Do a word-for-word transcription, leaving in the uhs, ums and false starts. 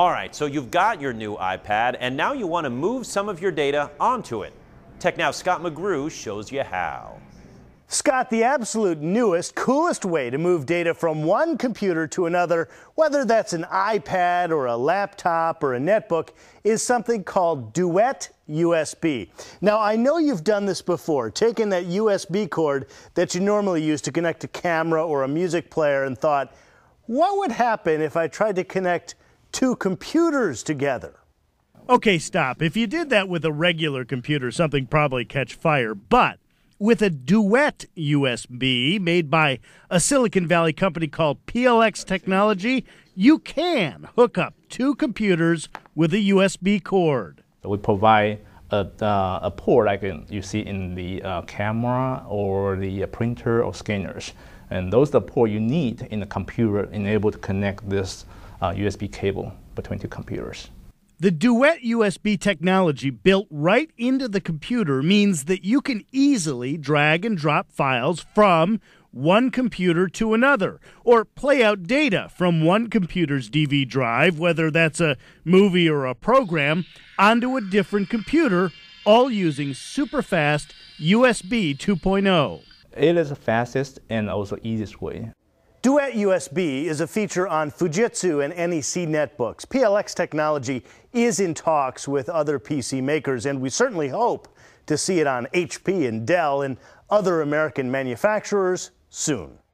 All right, so you've got your new iPad, and now you want to move some of your data onto it. TechNow's Scott McGrew shows you how. Scott, the absolute newest, coolest way to move data from one computer to another, whether that's an iPad or a laptop or a netbook, is something called Duet U S B. Now, I know you've done this before, taken that U S B cord that you normally use to connect a camera or a music player and thought, what would happen if I tried to connect two computers together? Okay, stop. If you did that with a regular computer, something probably catch fire, but with a Duet U S B made by a Silicon Valley company called P L X Technology, you can hook up two computers with a U S B cord. We provide a, uh, a port like you see in the uh, camera or the printer or scanners. And those are the port you need in the computer enabled to connect this uh, U S B cable between two computers. The Duet U S B technology built right into the computer means that you can easily drag and drop files from one computer to another, or play out data from one computer's D V drive, whether that's a movie or a program, onto a different computer, all using super fast U S B two point oh. It is the fastest and also easiest way. Duet U S B is a feature on Fujitsu and N E C netbooks. P L X Technology is in talks with other P C makers, and we certainly hope to see it on H P and Dell and other American manufacturers soon.